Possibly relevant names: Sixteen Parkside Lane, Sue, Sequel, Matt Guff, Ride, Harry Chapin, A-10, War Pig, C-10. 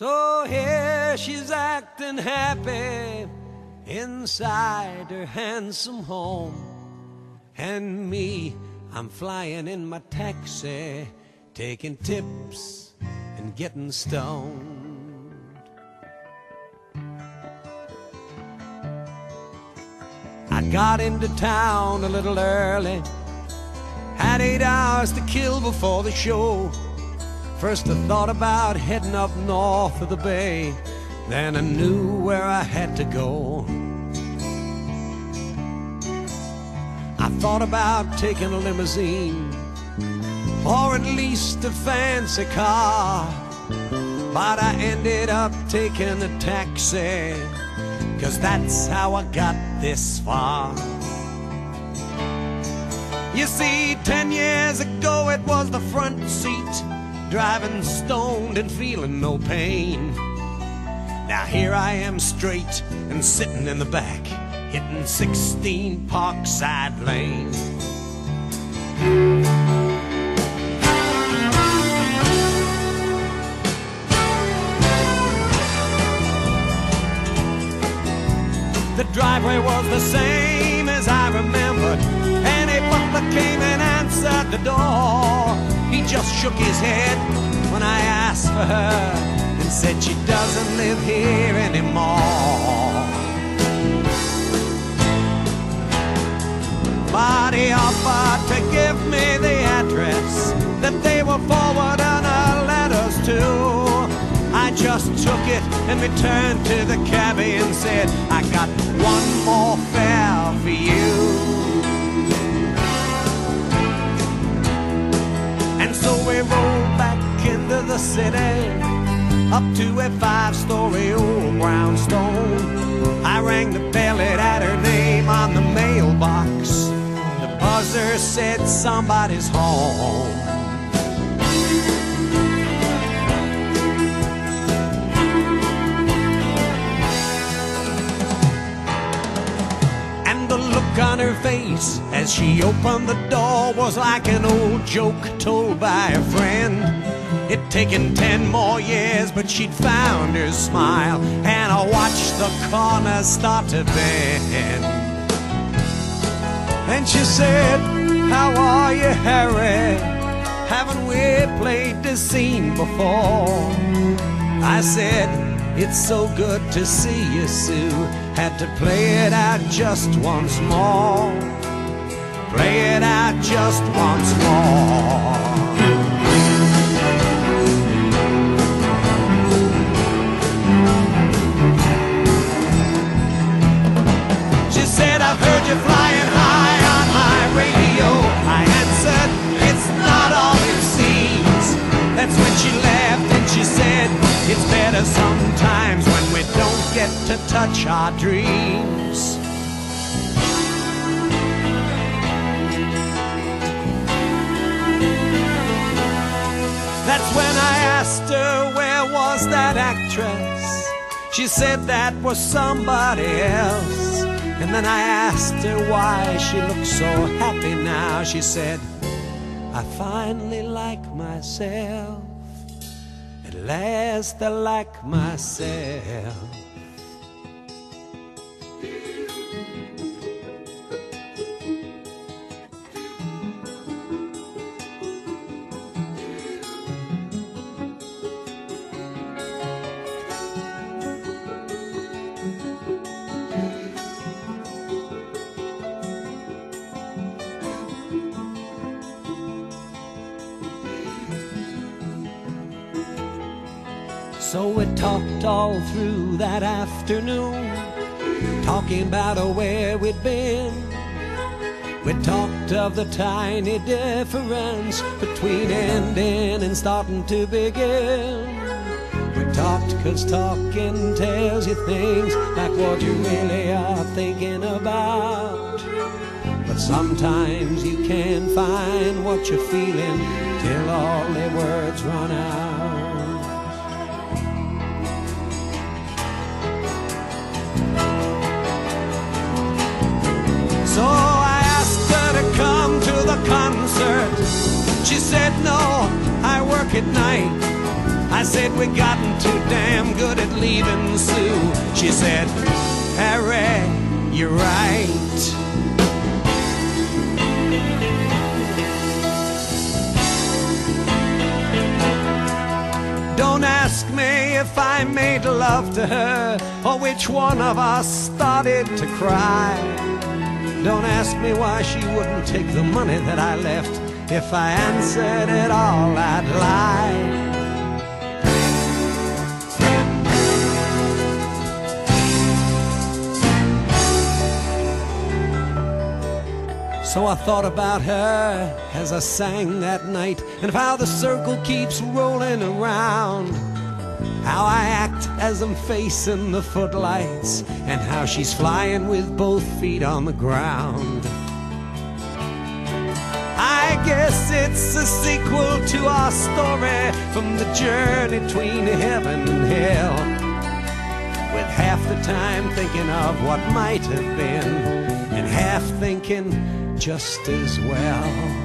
So here she's acting happy inside her handsome home, and me, I'm flying in my taxi, taking tips and getting stoned. I got into town a little early, had 8 hours to kill before the show. First I thought about heading up north of the bay, then I knew where I had to go. I thought about taking a limousine, or at least a fancy car, but I ended up taking a taxi, 'cause that's how I got this far. You see, 10 years ago it was the front seat, driving stoned and feeling no pain. Now here I am straight and sitting in the back, hitting 16 Parkside Lane. The driveway was the same as I remembered. Butler came and answered the door. He just shook his head when I asked for her and said she doesn't live here anymore. But he offered to give me the address that they were forwarding her letters to. I just took it and returned to the cabbie and said, I got one more fare for you. So we rolled back into the city, up to a 5-story old brownstone. I rang the bell, it had her name on the mailbox. The buzzer said somebody's home. On her face as she opened the door was like an old joke told by a friend. It'd taken 10 more years, but she'd found her smile, and I watched the corner start to bend. And she said, how are you, Harry? Haven't we played this scene before? I said, it's so good to see you, Sue. Had to play it out just once more. Play it out just once more. She said, I've heard you flying high on my radio. I answered, it's not all it seems. That's when she laughed and she said, it's better sometimes when we don't get to touch our dreams. That's when I asked her, where was that actress? She said that was somebody else. And then I asked her why she looked so happy now. She said, I finally like myself. At last I like myself. So we talked all through that afternoon, talking about where we'd been. We talked of the tiny difference between ending and starting to begin. We talked 'cause talking tells you things like what you really are thinking about. But sometimes you can't find what you're feeling till all the words run out. So I asked her to come to the concert. She said, no, I work at night. I said we'd gotten too damn good at leaving Sue. She said, Harry, you're right. Don't ask me if I made love to her, or which one of us started to cry. Don't ask me why she wouldn't take the money that I left. If I answered it all, I'd lie. So I thought about her as I sang that night, and of how the circle keeps rolling around, how I act as I'm facing the footlights, and how she's flying with both feet on the ground. I guess it's a sequel to our story, from the journey between heaven and hell, with half the time thinking of what might have been, and half thinking just as well.